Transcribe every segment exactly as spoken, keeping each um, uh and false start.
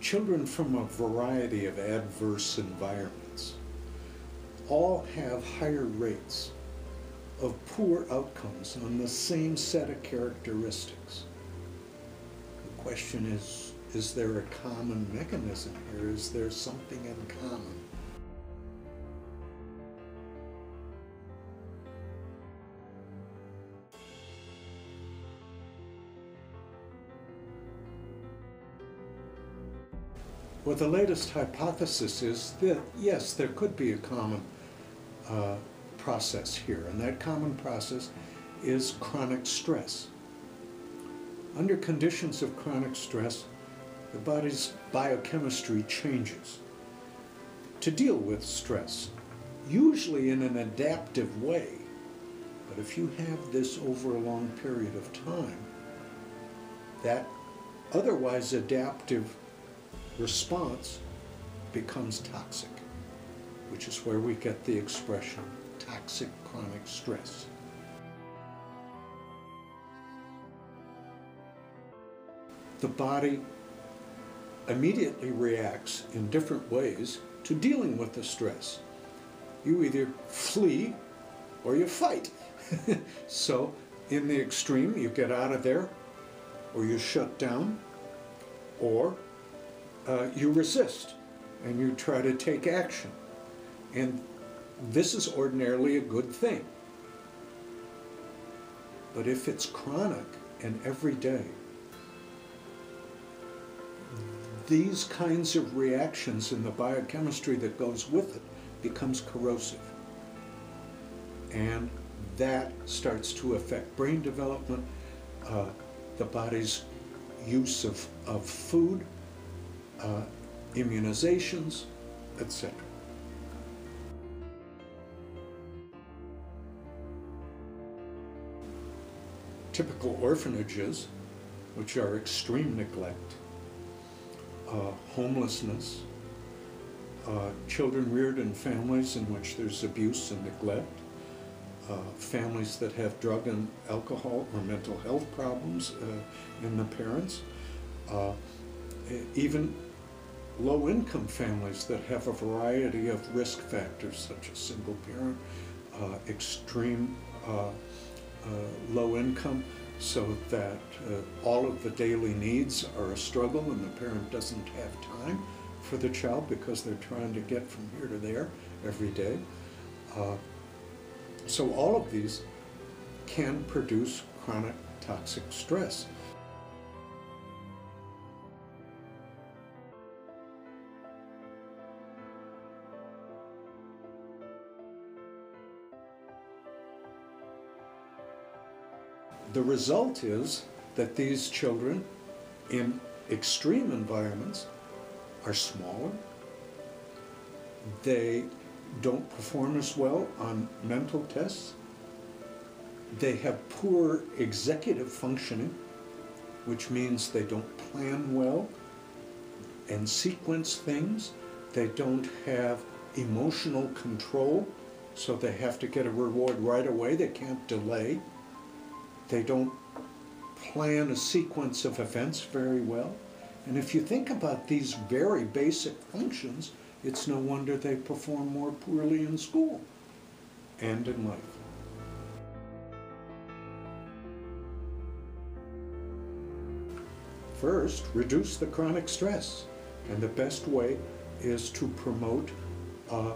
Children from a variety of adverse environments all have higher rates of poor outcomes on the same set of characteristics. The question is, is there a common mechanism here? Is there something in common? Well, the latest hypothesis is that, yes, there could be a common uh, process here, and that common process is chronic stress. Under conditions of chronic stress, the body's biochemistry changes to deal with stress, usually in an adaptive way. But if you have this over a long period of time, that otherwise adaptive response becomes toxic, which is where we get the expression toxic chronic stress. The body immediately reacts in different ways to dealing with the stress. You either flee or you fight. So in the extreme, you get out of there, or you shut down, or Uh, you resist and you try to take action. And this is ordinarily a good thing. But if it's chronic and every day, these kinds of reactions and the biochemistry that goes with it becomes corrosive. And that starts to affect brain development, uh, the body's use of, of food, Uh, immunizations, et cetera. Typical orphanages, which are extreme neglect, uh, homelessness, uh, children reared in families in which there's abuse and neglect, uh, families that have drug and alcohol or mental health problems uh, in the parents, uh, even low-income families that have a variety of risk factors, such as single parent, uh, extreme uh, uh, low income, so that uh, all of the daily needs are a struggle and the parent doesn't have time for the child because they're trying to get from here to there every day. Uh, so all of these can produce chronic toxic stress. The result is that these children in extreme environments are smaller. They don't perform as well on mental tests. They have poor executive functioning, which means they don't plan well and sequence things. They don't have emotional control, so they have to get a reward right away. They can't delay. They don't plan a sequence of events very well. And if you think about these very basic functions, it's no wonder they perform more poorly in school and in life. First, reduce the chronic stress. And the best way is to promote uh,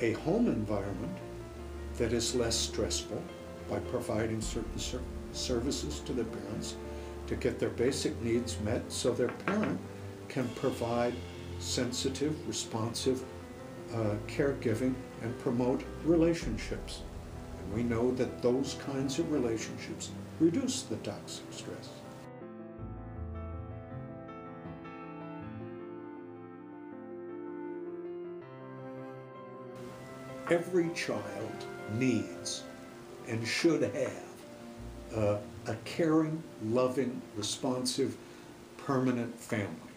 a home environment that is less stressful, by providing certain ser services to the parents to get their basic needs met so their parent can provide sensitive, responsive uh, caregiving and promote relationships. And we know that those kinds of relationships reduce the toxic stress. Every child needs and should have uh, a caring, loving, responsive, permanent family.